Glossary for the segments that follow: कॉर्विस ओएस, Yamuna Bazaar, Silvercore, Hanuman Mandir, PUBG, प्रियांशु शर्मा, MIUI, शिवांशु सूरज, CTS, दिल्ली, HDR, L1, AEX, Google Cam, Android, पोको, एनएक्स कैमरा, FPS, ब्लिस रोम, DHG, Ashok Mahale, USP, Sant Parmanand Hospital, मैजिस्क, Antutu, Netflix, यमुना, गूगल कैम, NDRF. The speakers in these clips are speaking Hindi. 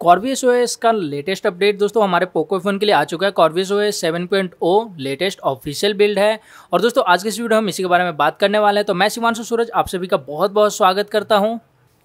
कॉर्विस ओएस का लेटेस्ट अपडेट दोस्तों हमारे पोको फ़ोन के लिए आ चुका है। कॉर्विस ओएस 7.0 latest official build है और दोस्तों आज के इस वीडियो हम इसी के बारे में बात करने वाले हैं। तो मैं शिवांशु सूरज आप सभी का बहुत बहुत स्वागत करता हूँ।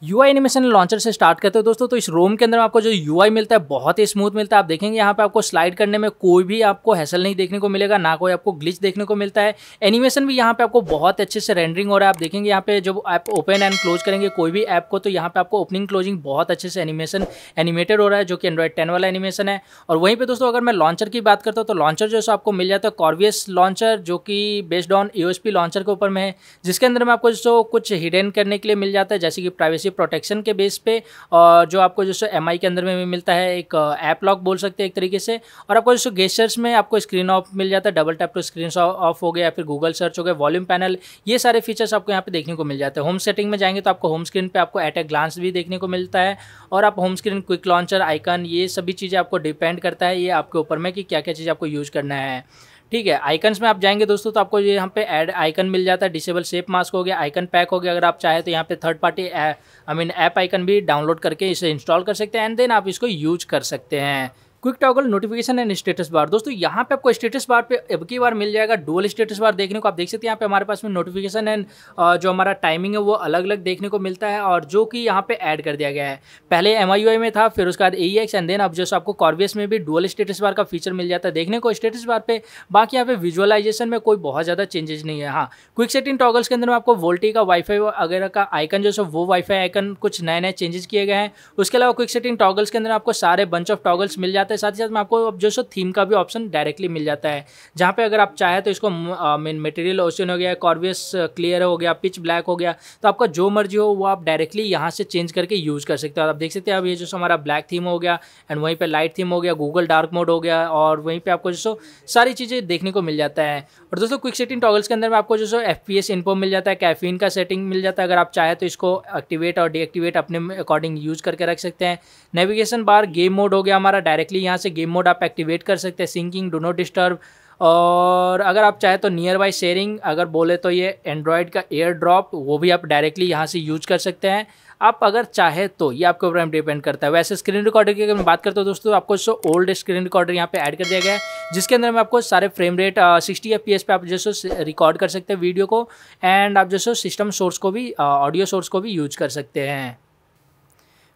यूआई एनिमेशन लॉन्चर से स्टार्ट करते हो दोस्तों, तो इस रोम के अंदर आपको जो यूआई मिलता है बहुत ही स्मूथ मिलता है। आप देखेंगे यहाँ पे आपको स्लाइड करने में कोई भी आपको हैसल नहीं देखने को मिलेगा, ना कोई आपको ग्लिच देखने को मिलता है। एनिमेशन भी यहाँ पे आपको बहुत अच्छे से रेंडरिंग हो रहा है। आप देखेंगे यहाँ पे जब आप ओपन एंड क्लोज करेंगे कोई भी ऐप को, तो यहाँ पे आपको ओपनिंग क्लोजिंग बहुत अच्छे से एनिमेशन एनिमेटेड हो रहा है, जो कि एंड्रॉइड 10 वाला एनिमेशन है। और वहीं पर दोस्तों अगर मैं लॉन्चर की बात करता हूँ तो लॉन्चर जो है आपको मिल जाता है कॉर्विस लॉन्चर, जो कि बेस्ड ऑन यूएसपी लॉन्चर के ऊपर में है, जिसके अंदर में आपको जो कुछ हिडन करने के लिए मिल जाता है, जैसे कि प्राइवेसी प्रोटेक्शन के बेस पे, और जो आपको जैसे एमआई के अंदर में भी मिलता है एक ऐप लॉक बोल सकते हैं एक तरीके से। और आपको जैसे गेस्टर्स में आपको स्क्रीन ऑफ मिल जाता है, double tap to screen off हो गया, फिर गूगल सर्च हो गया, वॉल्यूम पैनल, ये सारे फीचर्स आपको यहाँ पे देखने को मिल जाते हैं। होम सेटिंग में जाएंगे तो आपको होम स्क्रीन पे आपको एट ए ग्लांस भी देखने को मिलता है, और आप home screen quick launcher icon, ये सभी चीज़ें आपको डिपेंड करता है ये आपके ऊपर में कि क्या क्या चीज़ आपको यूज़ करना है। ठीक है, आइकन्स में आप जाएंगे दोस्तों तो आपको ये यहाँ पे ऐड आइकन मिल जाता है, डिसेबल शेप मास्क हो गया, आइकन पैक हो गया। अगर आप चाहे तो यहाँ पे थर्ड पार्टी ऐप आइकन भी डाउनलोड करके इसे इंस्टॉल कर सकते हैं एंड देन आप इसको यूज कर सकते हैं। Quick toggle notification and status bar दोस्तों, यहाँ पे आपको स्टेटस बार पे अब की बार मिल जाएगा डुअल स्टेटस बार देखने को। आप देख सकते हैं यहाँ पे हमारे पास में नोटिफिकेशन एंड जो हमारा टाइमिंग है वो अलग अलग देखने को मिलता है, और जो कि यहाँ पे ऐड कर दिया गया है। पहले MIUI में था, फिर उसके बाद AEX एंड देन अब जैसे आपको कॉर्विस में भी डुअल स्टेटस बार का फीचर मिल जाता है देखने को स्टेटस बार पे। बाकी यहाँ पे विजुअलाइजेशन में कोई बहुत ज़्यादा चेंजेस नहीं है। हाँ, क्विक सेटिंग टॉगल्स के अंदर में आपको वोल्टी का वाईफाई वगैरह का आइकन जो है वो वाईफाई आइकन कुछ नए नए चेंजेस किए गए हैं। उसके अलावा क्विक सेटिंग टॉगल्स के अंदर आपको सारे बंच ऑफ टॉगल्स मिल जाते हैं, साथ ही साथ में आपको अब जो सो थीम का भी ऑप्शन डायरेक्टली मिल जाता है, जहाँ पे अगर आप चाहे तो इसको मटेरियल ओशन हो गया, कॉर्विस क्लियर हो गया, पिच ब्लैक हो गया, तो आपका जो मर्जी हो वो आप डायरेक्टली यहाँ से चेंज करके यूज़ कर सकते हो। आप देख सकते हैं अब ये जो हमारा ब्लैक थीम हो गया एंड वहीं पर लाइट थीम हो गया, गूगल डार्क मोड हो गया, और वहीं पर आपको जो सारी चीज़ें देखने को मिल जाता है। और दोस्तों क्विक सेटिंग टॉगल्स के अंदर में आपको जो सो FPS इन्फो मिल जाता है, कैफीन का सेटिंग मिल जाता है, अगर आप चाहे तो इसको एक्टिवेट और डीएक्टिवेट अपने अकॉर्डिंग यूज़ करके रख सकते हैं। नेविगेशन बार गेम मोड हो गया हमारा, डायरेक्टली यहाँ से गेम मोड आप एक्टिवेट कर सकते हैं, सिंकिंग, डू नॉट डिस्टर्ब, और अगर आप चाहे तो नियर बाय शेयरिंग, अगर बोले तो ये एंड्रॉयड का एयर ड्रॉप वो भी आप डायरेक्टली यहाँ से यूज कर सकते हैं आप अगर चाहे तो। ये आपके ऊपर डिपेंड करता है। वैसे स्क्रीन रिकॉर्डर की अगर मैं बात करता हूँ दोस्तों, आपको जो ओल्ड स्क्रीन रिकॉर्डर यहाँ पे ऐड कर दिया गया है, जिसके अंदर में आपको सारे फ्रेम रेट 60 FPS पे आप जैसे रिकॉर्ड कर सकते हैं वीडियो को, एंड आप जैसे सिस्टम सोर्स को भी ऑडियो सोर्स को भी यूज कर सकते हैं।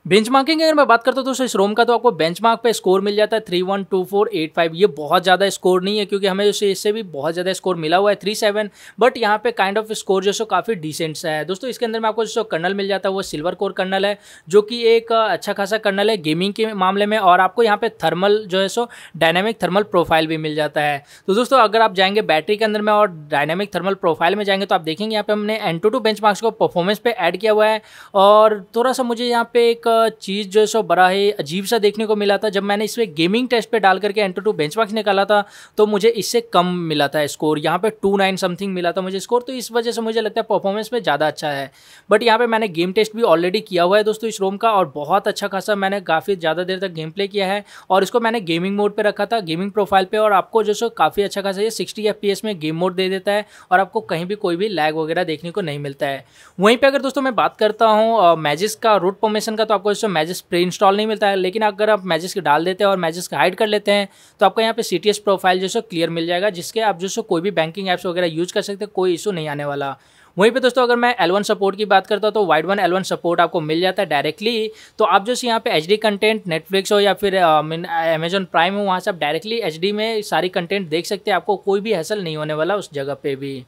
बेंचमार्किंग की अगर मैं बात करता हूँ दोस्तों इस रोम का, तो आपको बेंचमार्क पे स्कोर मिल जाता है 3.12485। ये बहुत ज़्यादा स्कोर नहीं है, क्योंकि हमें जैसे इससे भी बहुत ज़्यादा स्कोर मिला हुआ है 3.7, बट यहाँ पे काइंड ऑफ स्कोर जो सो काफ़ी डिसेंट सा है दोस्तों। इसके अंदर में आपको जो कर्नल मिल जाता है वो सिल्वर कोर कर्नल है, जो कि एक अच्छा खासा कर्नल है गेमिंग के मामले में, और आपको यहाँ पे थर्मल जो है सो डायनामिक थर्मल प्रोफाइल भी मिल जाता है। तो दोस्तों अगर आप जाएंगे बैटरी के अंदर में और डायनामिक थर्मल प्रोफाइल में जाएंगे तो आप देखेंगे यहाँ पे हमने Antutu बेंचमार्क्स को परफॉर्मेंस पे ऐड किया हुआ है, और थोड़ा सा मुझे यहाँ पे एक चीज़ जो है सो बड़ा ही अजीब सा देखने को मिला था। जब मैंने इसमें गेमिंग टेस्ट पे डाल करके Antutu बेंचमार्क्स निकाला था तो मुझे इससे कम मिला था स्कोर, यहाँ पे 29 something मिला था मुझे स्कोर, तो इस वजह से मुझे लगता है परफॉर्मेंस में ज़्यादा अच्छा है। बट यहाँ पे मैंने गेम टेस्ट भी ऑलरेडी किया हुआ है दोस्तों इस रोम का, और बहुत अच्छा खासा मैंने काफ़ी ज़्यादा देर तक गेम प्ले किया है, और इसको मैंने गेमिंग मोड पर रखा था गेमिंग प्रोफाइल पर, और आपको जो सो काफ़ी अच्छा खासा ये 60 FPS में गेम मोड दे देता है, और आपको कहीं भी कोई भी लैग वगैरह देखने को नहीं मिलता है। वहीं पर अगर दोस्तों मैं बात करता हूँ मैजिस्क का रूट परमिशन का, तो आपको इसमें मैजिस्क प्री इंस्टॉल नहीं मिलता है, लेकिन अगर आप मैजिस्क डाल देते हैं और मैजिस्क हाइड कर लेते हैं तो आपको यहाँ पे CTS प्रोफाइल जो सो क्लियर मिल जाएगा, जिसके आप जो सो कोई भी बैंकिंग ऐप्स वगैरह यूज कर सकते हैं, कोई इशू नहीं आने वाला। वहीं पे दोस्तों अगर मैं L1 सपोर्ट की बात करता हूँ तो वाइड वन L1 सपोर्ट आपको मिल जाता है डायरेक्टली, तो आप जो यहाँ पे HD कंटेंट नेटफ्लिक्स हो या फिर Amazon प्राइम हो, वहाँ से आप डायरेक्टली HD में सारी कंटेंट देख सकते हैं, आपको कोई भी हैसल नहीं होने वाला उस जगह पर भी।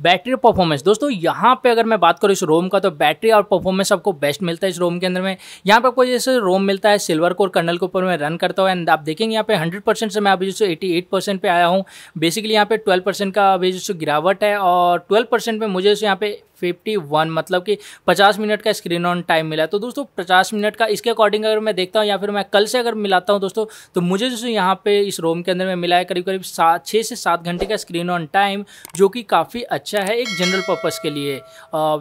बैटरी परफॉर्मेंस दोस्तों यहाँ पे अगर मैं बात करूँ इस रोम का, तो बैटरी और परफॉर्मेंस आपको बेस्ट मिलता है इस रोम के अंदर में। यहाँ पे आपको जैसे रोम मिलता है सिल्वर कोर कर्नल के ऊपर मैं रन करता हूँ, एंड आप देखेंगे यहाँ पे 100% से मैं अभी जैसे 88% पे आया हूँ। बेसिकली यहाँ पे 12% का अभी जैसे गिरावट है, और 12% में मुझे यहाँ पे 51 मतलब कि 50 मिनट का स्क्रीन ऑन टाइम मिला। तो दोस्तों 50 मिनट का इसके अकॉर्डिंग अगर मैं देखता हूँ या फिर मैं कल से अगर मिलाता हूँ दोस्तों, तो मुझे जैसे यहाँ पे इस रोम के अंदर में मिला है करीब करीब 6 से 7 घंटे का स्क्रीन ऑन टाइम, जो कि काफ़ी अच्छा है एक जनरल पर्पज़ के लिए।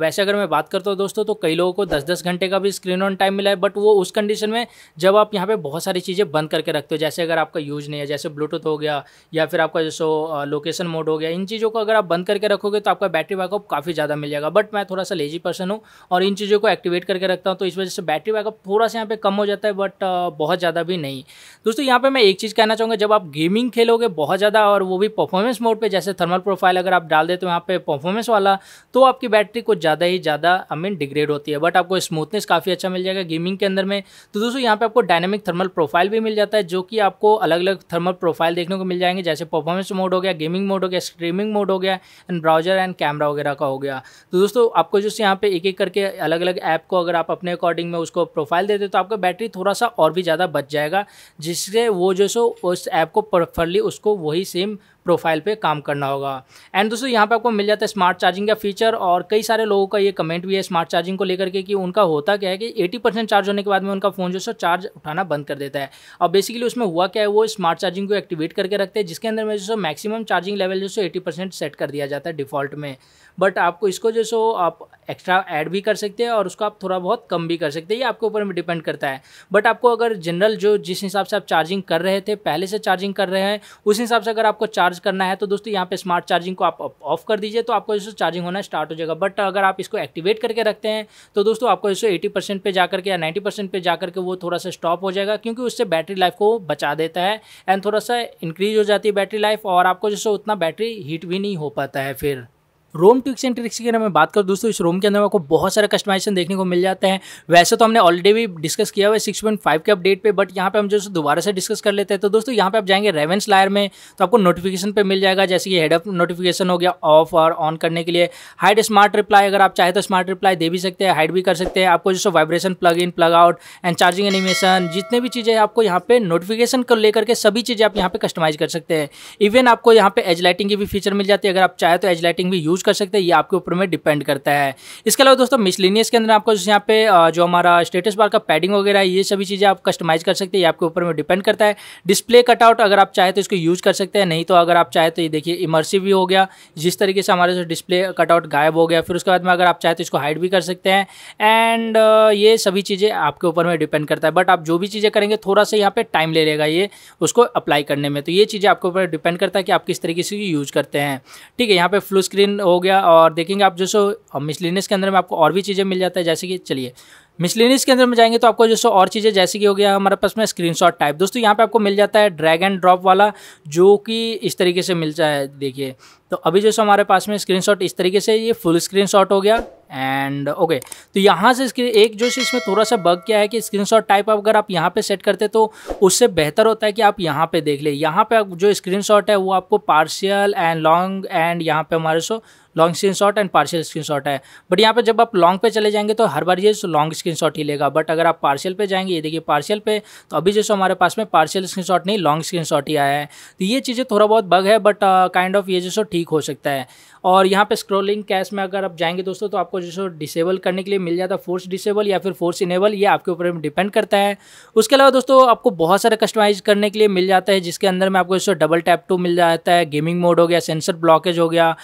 वैसे अगर मैं बात करता हूँ दोस्तों तो कई लोगों को 10-10 घंटे का भी स्क्रीन ऑन टाइम मिला है, बट वो उस कंडीशन में जब आप यहाँ पर बहुत सारी चीज़ें बंद करके रखते हो, जैसे अगर आपका यूज़ नहीं है, जैसे ब्लूटूथ हो गया या फिर आपका जैसे लोकेशन मोड हो गया, इन चीज़ों को अगर आप बंद करके रखोगे तो आपका बैटरी बैकअप काफ़ी ज़्यादा मिल जाएगा। बट मैं थोड़ा सा लेजी पर्सन हूँ और इन चीज़ों को एक्टिवेट करके रखता हूँ, तो इस वजह से बैटरी बैकअप थोड़ा सा यहाँ पे कम हो जाता है, बट बहुत ज़्यादा भी नहीं। दोस्तों यहाँ पे मैं एक चीज़ कहना चाहूँगा, जब आप गेमिंग खेलोगे बहुत ज़्यादा और वो भी परफॉर्मेंस मोड पे, जैसे थर्मल प्रोफाइल अगर आप डाल देते हो यहाँ पे परफॉर्मेंस वाला, तो आपकी बैटरी कुछ ज़्यादा ही ज़्यादा डिग्रेड होती है, बट आपको स्मूथनेस काफ़ी अच्छा मिल जाएगा गेमिंग के अंदर में। तो दोस्तों यहाँ पर आपको डायनेमिक थर्मल प्रोफाइल भी मिल जाता है, जो कि आपको अलग अलग थर्मल प्रोफाइल देखने को मिल जाएंगे, जैसे परफॉर्मेंस मोड हो गया, गेमिंग मोड हो गया, स्ट्रीमिंग मोड हो गया एंड ब्राउजर एंड कैमरा वगैरह का हो गया। तो दोस्तों आपको जैसे यहाँ पे एक एक करके अलग अलग ऐप को अगर आप अपने अकॉर्डिंग में उसको प्रोफाइल देते हो तो आपका बैटरी थोड़ा सा और भी ज़्यादा बच जाएगा, जिससे वो जो सो उस ऐप को परफेक्टली उसको वही सेम प्रोफाइल पे काम करना होगा। एंड दोस्तों यहाँ पे आपको मिल जाता है स्मार्ट चार्जिंग का फीचर, और कई सारे लोगों का ये कमेंट भी है स्मार्ट चार्जिंग को लेकर के कि उनका होता क्या है कि 80% चार्ज होने के बाद में उनका फ़ोन जो सो चार्ज उठाना बंद कर देता है। और बेसिकली उसमें हुआ क्या है, वो स्मार्ट चार्जिंग को एक्टिवेट करके रखते हैं, जिसके अंदर में जो सो मैक्सिमम चार्जिंग लेवल जो सो 80% सेट कर दिया जाता है डिफ़ॉल्ट में, बट आपको इसको जो सो आप एक्स्ट्रा ऐड भी कर सकते हैं और उसको आप थोड़ा बहुत कम भी कर सकते हैं, ये आपके ऊपर में डिपेंड करता है। बट आपको अगर जनरल जो जिस हिसाब से आप चार्जिंग कर रहे थे पहले से चार्जिंग कर रहे हैं उस हिसाब से अगर आपको चार्ज करना है तो दोस्तों यहाँ पे स्मार्ट चार्जिंग को आप ऑफ कर दीजिए तो आपको जैसे चार्जिंग होना स्टार्ट हो जाएगा। बट अगर आप इसको एक्टिवेट करके रखते हैं तो दोस्तों आपको जैसे 80% पे जाकर के या 90% पे जाकर के वो थोड़ा सा स्टॉप हो जाएगा, क्योंकि उससे बैटरी लाइफ को बचा देता है एंड थोड़ा सा इंक्रीज हो जाती है बैटरी लाइफ और आपको जैसे उतना बैटरी हीट भी नहीं हो पाता है। फिर रोम ट्विक्स एंड ट्रिक्स की अगर मैं बात करूँ दोस्तों, इस रोम के अंदर आपको बहुत सारे कस्टमाइजेशन देखने को मिल जाते हैं। वैसे तो हमने ऑलरेडी भी डिस्कस किया हुआ है 6.5 के अपडेट पे, बट यहाँ पे हम जो दोबारा से डिस्कस कर लेते हैं। तो दोस्तों यहाँ पे आप जाएंगे रेवेंस लायर में तो आपको नोटिफिकेशन पे मिल जाएगा, जैसे कि हेडअप नोटिफिकेशन हो गया ऑफ और ऑन करने के लिए, हाइड स्मार्ट रिप्लाई अगर आप चाहे तो स्मार्ट रिप्लाई दे भी सकते हैं, हाइड भी कर सकते हैं, आपको जैसे vibration plug in plug out and charging animation, जितने भी चीज़ें आपको यहाँ पे नोटिफिकेशन को लेकर के सभी चीज़ें आप यहाँ पे कस्टमाइज कर सकते हैं। इवन आपको यहाँ पे एज लाइटिंग की भी फीचर मिल जाती है, अगर आप चाहे तो एज लाइटिंग भी कर सकते हैं, ये आपके ऊपर में डिपेंड करता है। इसके अलावा दोस्तों मिसलेनियस के अंदर आपको यहाँ पे जो हमारा स्टेटस बार का पैडिंग वगैरह ये सभी चीज़ें आप कस्टमाइज कर सकते हैं, ये आपके ऊपर में डिपेंड करता है। डिस्प्ले कटआउट अगर आप चाहे तो इसको यूज़ कर सकते हैं, नहीं तो अगर आप चाहे तो ये देखिए इमर्सिव भी हो गया, जिस तरीके से हमारे डिस्प्ले कटआउट गायब हो गया। फिर उसके बाद में अगर आप चाहे तो इसको हाइड भी कर सकते हैं एंड ये सभी चीज़ें आपके ऊपर में डिपेंड करता है। बट आप जो भी चीज़ें करेंगे थोड़ा सा यहाँ पर टाइम ले लेगा ये उसको अप्लाई करने में, तो ये चीज़ें आपके ऊपर डिपेंड करता है कि आप किस तरीके से यूज़ करते हैं। ठीक है, यहाँ पे फुल स्क्रीन हो गया और देखेंगे आप जो सो मिसलेनियस के अंदर में आपको और भी चीज़ें मिल जाता है, जैसे कि चलिए मिसलेनियस के अंदर में जाएंगे तो आपको जो सो और चीज़ें जैसे कि हो गया हमारे पास में स्क्रीनशॉट टाइप। दोस्तों यहाँ पे आपको मिल जाता है ड्रैग एंड ड्रॉप वाला, जो कि इस तरीके से मिलता है, देखिए तो अभी जो सो हमारे पास में स्क्रीनशॉट इस तरीके से ये फुल स्क्रीनशॉट हो गया एंड ओके। तो यहाँ से इसके एक जो इसमें थोड़ा सा बग क्या है कि स्क्रीनशॉट टाइप अगर आप यहाँ पे सेट करते तो उससे बेहतर होता है कि आप यहाँ पे देख ले। यहाँ पे जो स्क्रीनशॉट है वो आपको पार्शियल एंड लॉन्ग एंड यहाँ पे हमारे so long screenshot and partial screenshot है, बट यहाँ पे जब आप लॉन्ग पे चले जाएंगे तो हर बार ये लॉन्ग स्क्रीनशॉट ही लेगा। बट अगर आप पार्शियल पे जाएंगे, ये देखिए पार्शियल पे, तो अभी जैसे हमारे पास में पार्शियल स्क्रीनशॉट नहीं लॉन्ग स्क्रीनशॉट ही आया है। तो ये चीज़ें थोड़ा बहुत बग है, बट काइंड ऑफ ये जैसे ठीक हो सकता है। और यहाँ पे स्क्रोलिंग कैश में अगर आप जाएंगे दोस्तों तो आपको जैसे डिसेबल करने के लिए मिल जाता है फोर्स डिसेबल या फिर फोर्स इनेबल, ये आपके ऊपर डिपेंड करता है। उसके अलावा दोस्तों आपको बहुत सारे कस्टमाइज करने के लिए मिल जाता है, जिसके अंदर में आपको जैसे डबल टैप टू मिल जाता है, गेमिंग मोड हो गया, सेंसर ब्लॉकेज हो गया,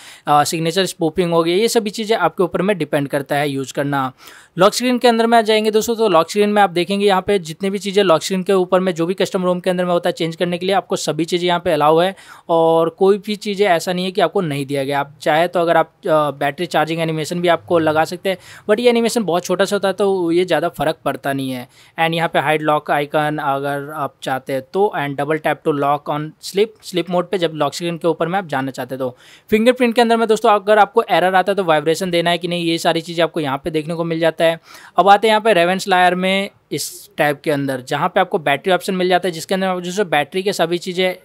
सिग्नेचर स्पूपिंग हो गया, ये सभी चीज़ें आपके ऊपर में डिपेंड करता है यूज करना। लॉक स्क्रीन के अंदर में जाएंगे दोस्तों तो लॉक स्क्रीन में आप देखेंगे यहाँ पे जितनी भी चीज़ें लॉक स्क्रीन के ऊपर में जो भी कस्टम रोम के अंदर में होता है चेंज करने के लिए आपको सभी चीज़ें यहाँ पे अलाउ है, और कोई भी चीज़ें ऐसा नहीं है कि आपको नहीं दिया गया। आप चाहे तो अगर आप बैटरी चार्जिंग एनिमेशन भी आपको लगा सकते हैं, बट ये एनिमेशन बहुत छोटा सा होता है तो ये ज़्यादा फ़र्क पड़ता नहीं है। एंड यहाँ पर हाइड लॉक आइकन अगर आप चाहते हैं तो, and double tap to lock on sleep sleep mode पर जब लॉक स्क्रीन के ऊपर में आप जाना चाहते तो। फिंगरप्रिंट के अंदर में दोस्तों अगर आपको एरर आता है तो वाइब्रेशन देना है कि नहीं, ये सारी चीज़ें आपको यहाँ पे देखने को मिल जाता है। अब आते हैं यहाँ पे रेवेंस लायर में इस टैब के अंदर, जहाँ पे आपको बैटरी ऑप्शन मिल जाता है, जिसके अंदर आप जैसे बैटरी के सभी चीज़ें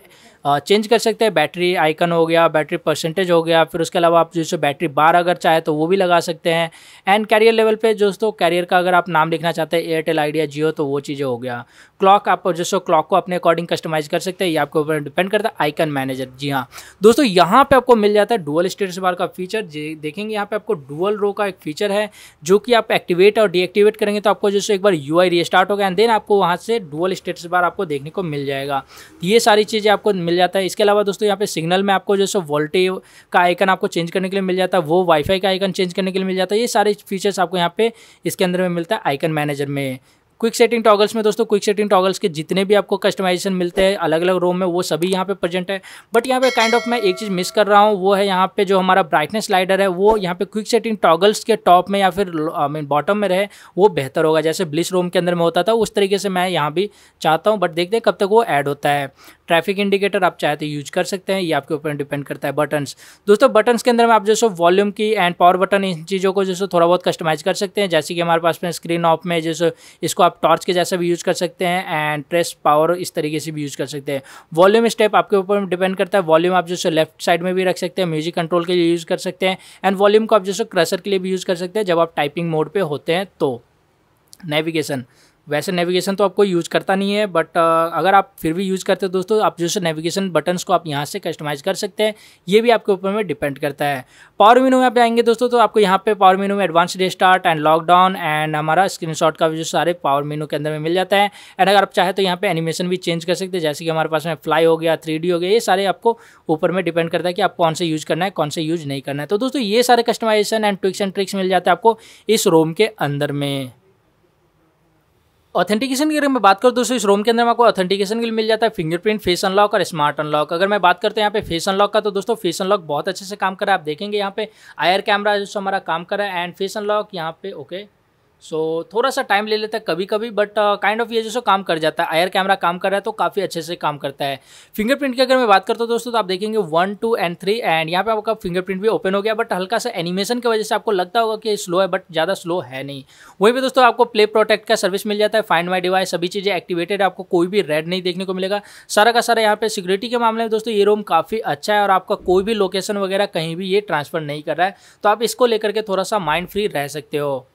चेंज कर सकते हैं। बैटरी आइकन हो गया, बैटरी परसेंटेज हो गया, फिर उसके अलावा आप जैसे बैटरी बार अगर चाहे तो वो भी लगा सकते हैं। एंड कैरियर लेवल पे दोस्तों कैरियर का अगर आप नाम लिखना चाहते हैं एयरटेल आइडिया जियो तो वो चीज़ें हो गया। क्लॉक आप जैसे क्लॉक को अपने अकॉर्डिंग कस्टमाइज कर सकते हैं, ये आपके ऊपर डिपेंड करता है। आइकन मैनेजर, जी हाँ दोस्तों यहाँ पर आपको मिल जाता है डुअल स्टेटस बार का फीचर, देखेंगे यहाँ पर आपको डुअल रो का एक फीचर है जो कि आप एक्टिवेट और डीएक्टिवेट करेंगे तो आपको जैसे एक बार यूआई रीस्टार्ट होगा एंड देन आपको वहाँ से डुअल स्टेटस बार आपको देखने को मिल जाएगा। ये सारी चीज़ें आपको जाता है। इसके अलावा दोस्तों यहाँ पे सिग्नल में आपको जैसे वोल्टेज का आइकन आपको चेंज करने के लिए मिल जाता है, वो वाईफाई का आइकन चेंज करने के लिए मिल जाता है, ये सारे फीचर्स आपको यहाँ पे इसके अंदर में मिलता है आइकन मैनेजर में। क्विक सेटिंग टॉगल्स में दोस्तों क्विक सेटिंग टॉगल्स के जितने भी आपको कस्टमाइजेशन मिलते हैं अलग अलग रोम में वो सभी यहाँ पे प्रेजेंट है। बट यहाँ पे काइंड ऑफ मैं एक चीज़ मिस कर रहा हूँ, वो है यहाँ पे जो हमारा ब्राइटनेस स्लाइडर है वो यहाँ पे क्विक सेटिंग टॉगल्स के टॉप में या फिर बॉटम में रहे वो बेहतर होगा। जैसे ब्लिस रोम के अंदर में होता था उस तरीके से मैं यहाँ भी चाहता हूँ, बट देखते हैं कब तक वो ऐड होता है। ट्रैफिक इंडिकेटर आप चाहे तो यूज कर सकते हैं, ये आपके ऊपर डिपेंड करता है। बटन्स दोस्तों बटन्स के अंदर में आप जैसे वॉल्यूम की एंड पावर बटन इन चीज़ों को जैसे थोड़ा बहुत कस्टमाइज कर सकते हैं। जैसे कि हमारे पास में स्क्रीन ऑफ में जैसे इसको आप टॉर्च के जैसा भी यूज़ कर सकते हैं एंड प्रेस पावर इस तरीके से भी यूज़ कर सकते हैं। वॉल्यूम स्टेप आपके ऊपर डिपेंड करता है, वॉल्यूम आप जैसे लेफ्ट साइड में भी रख सकते हैं, म्यूजिक कंट्रोल के लिए यूज़ कर सकते हैं एंड वॉल्यूम को आप जैसे क्रशर के लिए भी यूज़ कर सकते हैं जब आप टाइपिंग मोड पे होते हैं। तो नेविगेशन, वैसे नेविगेशन तो आपको यूज़ करता नहीं है, बट अगर आप फिर भी यूज़ करते हो दोस्तों आप जैसे नेविगेशन बटन्स को आप यहाँ से कस्टमाइज़ कर सकते हैं, ये भी आपके ऊपर में डिपेंड करता है। पावर मेनू में आप जाएंगे दोस्तों तो आपको यहाँ पे पावर मेनू में advance restart and lockdown and हमारा स्क्रीनशॉट का जो सारे पावर मेनू के अंदर में मिल जाता है। एंड अगर आप चाहे तो यहाँ पर एनिमेशन भी चेंज कर सकते हैं, जैसे कि हमारे पास में फ्लाई हो गया, 3D हो गया, ये सारे आपको ऊपर में डिपेंड करता है कि आप कौन से यूज़ करना है कौन से यूज़ नहीं करना है। तो दोस्तों ये सारे customisation and tweaks and tricks मिल जाते हैं आपको इस रोम के अंदर में। ऑथेंटिकेशन की अगर मैं बात करूँ दोस्तों इस रोम के अंदर में आपको ऑथेंटिकेशन के लिए मिल जाता है फिंगरप्रिंट, फेस अनलॉक और स्मार्ट अनलॉक। अगर मैं बात करते हैं यहाँ पे फेस अनलॉक का तो दोस्तों फेस अनलॉक बहुत अच्छे से काम कर रहा है, आप देखेंगे यहाँ पे आईआर कैमरा जो हमारा काम कर रहा है एंड फेस अनलॉक यहाँ पे ओके सो थोड़ा सा टाइम ले लेता है कभी कभी, बट काइंड ऑफ ये जैसे काम कर जाता है। आईआर कैमरा काम कर रहा है तो काफ़ी अच्छे से काम करता है। फिंगरप्रिंट की अगर मैं बात करता हूँ दोस्तों तो आप देखेंगे 1, 2 एंड 3 एंड यहाँ पे आपका फिंगरप्रिंट भी ओपन हो गया, बट हल्का सा एनिमेशन की वजह से आपको लगता होगा कि स्लो है, बट ज़्यादा स्लो है नहीं। वहीं पर दोस्तों आपको प्ले प्रोटेक्ट का सर्विस मिल जाता है, फाइंड माई डिवाइस, सभी चीज़ें एक्टिवेटेड, आपको कोई भी रेड नहीं देखने को मिलेगा सारा का सारा। यहाँ पर सिक्योरिटी के मामले में दोस्तों ये रोम काफ़ी अच्छा है और आपका कोई भी लोकेशन वगैरह कहीं भी ये ट्रांसफर नहीं कर रहा है, तो आप इसको लेकर के थोड़ा सा माइंड फ्री रह सकते हो।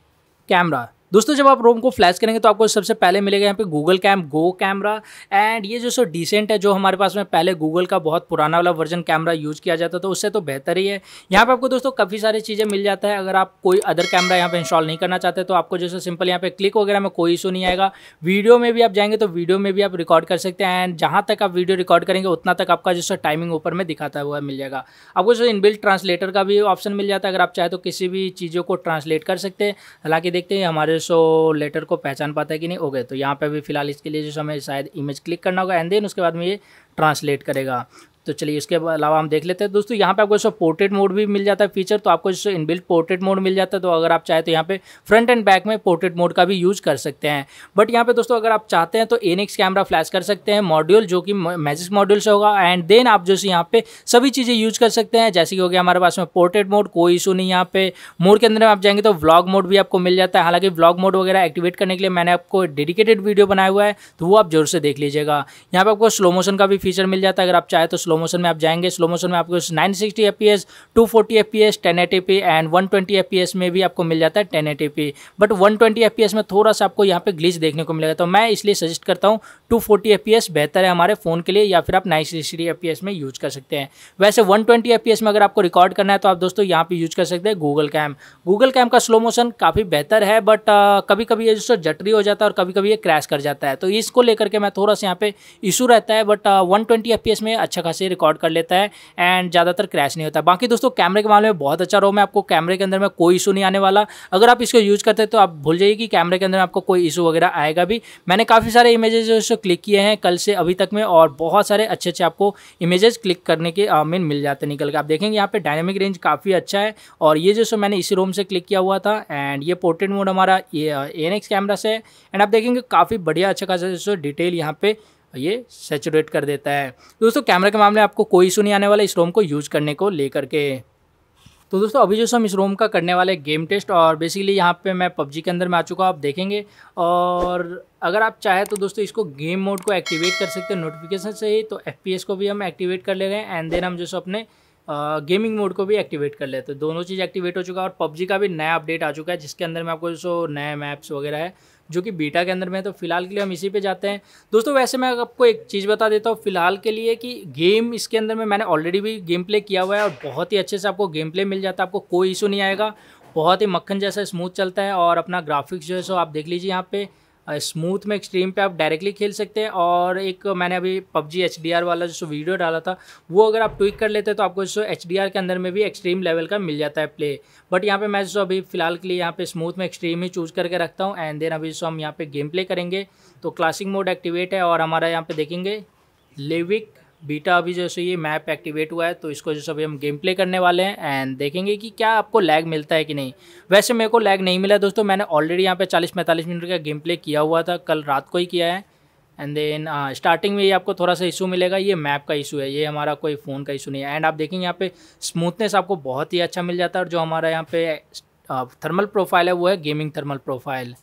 कैमरा दोस्तों जब आप रोम को फ्लैश करेंगे तो आपको सबसे पहले मिलेगा यहाँ पे गूगल कैम go camera and ये जो सो डिसेंट है, जो हमारे पास में पहले गूगल का बहुत पुराना वाला वर्जन कैमरा यूज़ किया जाता था तो उससे तो बेहतर ही है। यहाँ पे आपको दोस्तों काफ़ी सारी चीज़ें मिल जाता है, अगर आप कोई अदर कैमरा यहाँ पे इंस्टॉल नहीं करना चाहते तो आपको जैसे सिंपल यहाँ पे क्लिक वगैरह में कोई इशू नहीं आएगा। वीडियो में भी आप जाएंगे तो वीडियो में भी आप रिकॉर्ड कर सकते हैं एंड जहाँ तक आप वीडियो रिकॉर्ड करेंगे उतना तक आपका जैसे टाइमिंग ऊपर में दिखाता हुआ मिल जाएगा। आपको जो इनबिल्ट ट्रांसलेटर का भी ऑप्शन मिल जाता है, अगर आप चाहे तो किसी भी चीज़ों को ट्रांसलेट कर सकते हैं। हालाँकि देखते हैं हमारे सो लेटर को पहचान पाता है कि नहीं। ओके, तो यहाँ पे भी फिलहाल इसके लिए जो हमें शायद इमेज क्लिक करना होगा एंड देन उसके बाद में ये ट्रांसलेट करेगा। तो चलिए इसके अलावा हम देख लेते हैं दोस्तों यहाँ पे आपको जो पोर्ट्रेट मोड भी मिल जाता है फीचर, तो आपको जो इनबिल्ट पोर्ट्रेट मोड मिल जाता है, तो अगर आप चाहे तो यहाँ पे फ्रंट एंड बैक में पोर्ट्रेट मोड का भी यूज़ कर सकते हैं। बट यहाँ पे दोस्तों अगर आप चाहते हैं तो एनएक्स कैमरा फ्लैश कर सकते हैं मॉड्यूल जो कि मैजिस्क मॉड्यूल से होगा एंड देन आप जो है यहाँ पे सभी चीज़ें यूज़ कर सकते हैं। जैसे कि हो गया हमारे पास में पोर्ट्रेट मोड, कोई इशू नहीं। यहाँ पे मोड के अंदर में आप जाएंगे तो व्लॉग मोड भी आपको मिल जाता है, हालांकि व्लॉग मोड वगैरह एक्टिवेट करने के लिए मैंने आपको डेडिकेटेड वीडियो बनाया हुआ है तो वो आप जरूर से देख लीजिएगा। यहाँ पे आपको स्लो मोशन का भी फीचर मिल जाता है, अगर आप चाहे तो स्लो मोशन में आप जाएंगे। स्लो मोशन में आपको 960 FPS, 240 FPS, 1080p and 120 FPS में भी आपको मिल जाता है 1080p, बट 120 FPS में थोड़ा सा आपको यहाँ पे ग्लिच देखने को मिलेगा, तो मैं इसलिए सजेस्ट करता हूँ 240 FPS बेहतर है हमारे फ़ोन के लिए, या फिर आप 960 FPS में यूज़ कर सकते हैं। वैसे 120 FPS में अगर आपको रिकॉर्ड करना है तो आप दोस्तों यहाँ पर यूज़ कर सकते हैं गूगल कैम। गूगल कैम का स्लो मोशन काफ़ी बेहतर है, बट कभी कभी ये जो जटरी हो जाता है और कभी कभी ये क्रैश कर जाता है, तो इसको लेकर के मैं थोड़ा सा यहाँ पे इशू रहता है, बट 120 FPS में अच्छा से रिकॉर्ड कर लेता है एंड ज़्यादातर क्रैश नहीं होता। बाकी दोस्तों कैमरे के मामले में बहुत अच्छा रोम है, आपको कैमरे के अंदर में कोई इशू नहीं आने वाला। अगर आप इसको यूज़ करते हैं तो आप भूल जाइए कि कैमरे के अंदर आपको कोई इशू वगैरह आएगा भी। मैंने काफ़ी सारे इमेजेस जो क्लिक किए हैं कल से अभी तक में, और बहुत सारे अच्छे अच्छे आपको इमेजेस क्लिक करने के मेन मिल जाते हैं निकल के। आप देखेंगे यहाँ पर डायनेमिक रेंज काफ़ी अच्छा है, और ये जो सो मैंने इसी रोम से क्लिक किया हुआ था एंड ये पोर्ट्रेट मोड हमारा ये एनएक्स कैमरा से है एंड आप देखेंगे काफ़ी बढ़िया अच्छा खासा जो डिटेल यहाँ पे ये सैचुरेट कर देता है। दोस्तों कैमरा के मामले में आपको कोई इशू नहीं आने वाला इस रोम को यूज़ करने को लेकर के। तो दोस्तों अभी जो हम इस रोम का करने वाले गेम टेस्ट, और बेसिकली यहाँ पे मैं PUBG के अंदर में आ चुका हूँ आप देखेंगे, और अगर आप चाहे तो दोस्तों इसको गेम मोड को एक्टिवेट कर सकते हैं नोटिफिकेशन से ही, तो FPS को भी हम एक्टिवेट कर ले रहे हैं एंड देन हम जैसे अपने गेमिंग मोड को भी एक्टिवेट कर लेते हैं। दोनों चीज़ एक्टिवेट हो चुका है, और PUBG का भी नया अपडेट आ चुका है जिसके अंदर में आपको जो नए मैप्स वगैरह है जो कि बीटा के अंदर में है, तो फिलहाल के लिए हम इसी पे जाते हैं। दोस्तों वैसे मैं आपको एक चीज़ बता देता हूँ फिलहाल के लिए कि गेम इसके अंदर में मैंने ऑलरेडी भी गेम प्ले किया हुआ है और बहुत ही अच्छे से आपको गेम प्ले मिल जाता है, आपको कोई इशू नहीं आएगा, बहुत ही मक्खन जैसा स्मूथ चलता है। और अपना ग्राफिक्स जो है सो आप देख लीजिए यहाँ पे स्मूथ में एक्सट्रीम पे आप डायरेक्टली खेल सकते हैं। और एक मैंने अभी PUBG HDR वाला जो वीडियो डाला था वो अगर आप ट्विक कर लेते हैं तो आपको जो HDR के अंदर में भी एक्सट्रीम लेवल का मिल जाता है प्ले। बट यहाँ पे मैं जो अभी फिलहाल के लिए यहाँ पे स्मूथ में एक्सट्रीम ही चूज़ करके रखता हूँ। एंड देन अभी जो हम यहाँ पे गेम प्ले करेंगे तो क्लासिक मोड एक्टिवेट है और हमारा यहाँ पे देखेंगे लिविक बीटा अभी जैसे ये मैप एक्टिवेट हुआ है तो इसको जैसे अभी हम गेम प्ले करने वाले हैं एंड देखेंगे कि क्या आपको लैग मिलता है कि नहीं। वैसे मेरे को लैग नहीं मिला दोस्तों, मैंने ऑलरेडी यहाँ पे 40-45 मिनट का गेम प्ले किया हुआ था, कल रात को ही किया है। एंड देन स्टार्टिंग में ये आपको थोड़ा सा इशू मिलेगा, ये मैप का इशू है, ये हमारा कोई फ़ोन का इशू नहीं है। एंड आप देखेंगे यहाँ पे स्मूथनेस आपको बहुत ही अच्छा मिल जाता है और जो हमारा यहाँ पे थर्मल प्रोफाइल है वो है गेमिंग थर्मल प्रोफाइल।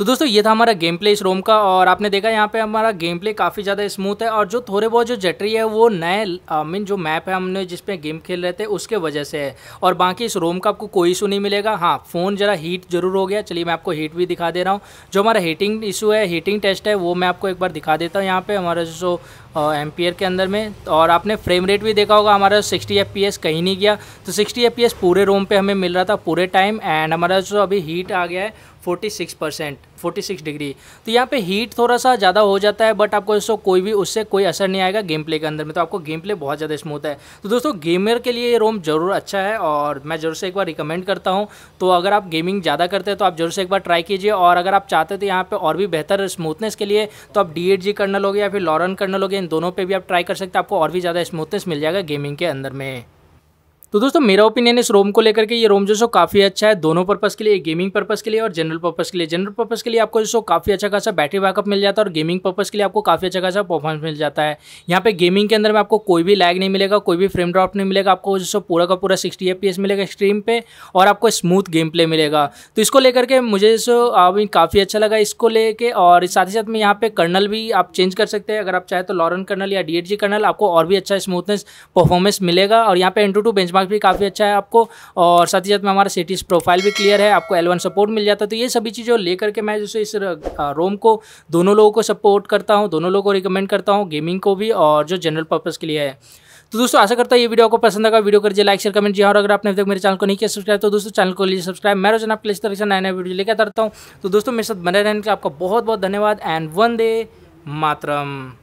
तो दोस्तों ये था हमारा गेम प्ले इस रोम का और आपने देखा यहाँ पे हमारा गेम प्ले काफ़ी ज़्यादा स्मूथ है और जो थोड़े बहुत जो जटरी है वो नए मीन जो मैप है हमने जिसपे गेम खेल रहे थे उसके वजह से है। और बाकी इस रोम का आपको कोई इशू नहीं मिलेगा। हाँ, फ़ोन ज़रा हीट जरूर हो गया। चलिए मैं आपको हीट भी दिखा दे रहा हूँ। जो हमारा हीटिंग इशू है, हीटिंग टेस्ट है, वो मैं आपको एक बार दिखा देता हूँ। यहाँ पर हमारा जो एम्पियर के अंदर में, और आपने फ्रेम रेट भी देखा होगा हमारा 60 FPS कहीं नहीं गया। तो 60 FPS पूरे रोम पे हमें मिल रहा था पूरे टाइम। एंड हमारा जो अभी हीट आ गया है 46 डिग्री। तो यहाँ पे हीट थोड़ा सा ज़्यादा हो जाता है बट आपको इसको कोई भी उससे कोई असर नहीं आएगा गेम प्ले के अंदर में। तो आपको गेम प्ले बहुत ज़्यादा स्मूथ है। तो दोस्तों गेमर के लिए ये रोम ज़रूर अच्छा है और मैं ज़रूर से एक बार रिकमेंड करता हूँ। तो अगर आप गेमिंग ज़्यादा करते हैं तो आप ज़रूर से एक बार ट्राई कीजिए। और अगर आप चाहते तो यहाँ पर और भी बेहतर स्मूथनेस के लिए तो आप DHG करना लोगे या फिर लॉरन करना लोगे, इन दोनों पे भी आप ट्राई कर सकते हैं, आपको और भी ज़्यादा स्मूथनेस मिल जाएगा गेमिंग के अंदर में। तो दोस्तों मेरा ओपिनियन इस रोम को लेकर के, ये रोम जो सो काफ़ी अच्छा है दोनों पर्पस के लिए, गेमिंग पर्पस के लिए और जनरल पर्पस के लिए। जनरल पर्पस के लिए आपको जो सो काफ़ी अच्छा खासा बैटरी बैकअप मिल जाता है और गेमिंग पर्पस के लिए आपको काफ़ी अच्छा खासा परफॉर्मेंस मिल जाता है। यहाँ पे गेमिंग के अंदर में आपको कोई भी लैग नहीं मिलेगा, कोई भी फ्रेम ड्रॉप नहीं मिलेगा, आपको जो सो पूरा का पूरा 60 FPS मिलेगा स्ट्रीम पे और आपको स्मूथ गेम प्ले मिलेगा। तो इसको लेकर के मुझे सो अभी काफ़ी अच्छा लगा इसको लेके। और साथ ही साथ में यहाँ पे कर्नल भी आप चेंज कर सकते हैं, अगर आप चाहे तो लॉरन कर्नल या DHG कर्नल, आपको और भी अच्छा स्मूथनेस परफॉर्मेंस मिलेगा। और यहाँ पे Antutu बेंचमार्क भी काफ़ी अच्छा है आपको, और साथ ही साथ में हमारा सिटीज प्रोफाइल भी क्लियर है, आपको L1 सपोर्ट मिल जाता है। तो ये सभी चीज़ों लेकर के मैं जैसे इस रोम को दोनों लोगों को सपोर्ट करता हूँ, दोनों लोगों को रिकमेंड करता हूँ, गेमिंग को भी और जो जनरल पर्पस के लिए है। तो दोस्तों आशा करता हूँ ये वीडियो आपको पसंद आएगा। वीडियो कर दीजिए लाइक, शेयर, कमेंट जी। और अगर आपने अभी तक मेरे चैनल को नहीं किया सब्सक्राइब तो दोस्तों चैनल को लीजिए सब्सक्राइब। मैं रोजाना आपके लिए इस तरह से नया नया वीडियो लेकर आता रहता हूँ। तो दोस्तों मेरे साथ बने रहने के लिए आपका बहुत बहुत धन्यवाद एंड वंदे मातरम।